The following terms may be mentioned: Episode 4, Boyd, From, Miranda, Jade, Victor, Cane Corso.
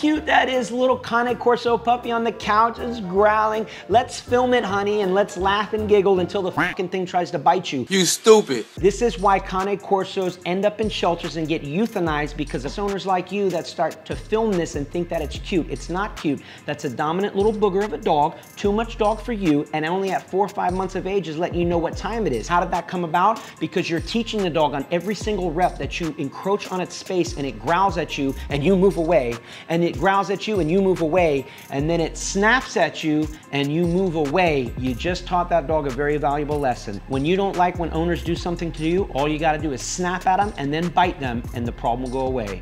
cute that is, little Cane Corso puppy on the couch is growling. Let's film it, honey, and let's laugh and giggle until the fucking thing tries to bite you. You stupid. This is why Cane Corsos end up in shelters and get euthanized, because it's owners like you that start to film this and think that it's cute. It's not cute. That's a dominant little booger of a dog, too much dog for you, and only at 4 or 5 months of age is letting you know what time it is. How did that come about? Because you're teaching the dog on every single rep that you encroach on its space, and it growls at you and you move away, and it growls at you and you move away, and then it snaps at you and you move away. You just taught that dog a very valuable lesson. When you don't like when owners do something to you, all you gotta do is snap at them and then bite them, and the problem will go away.